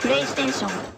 プレイステーション。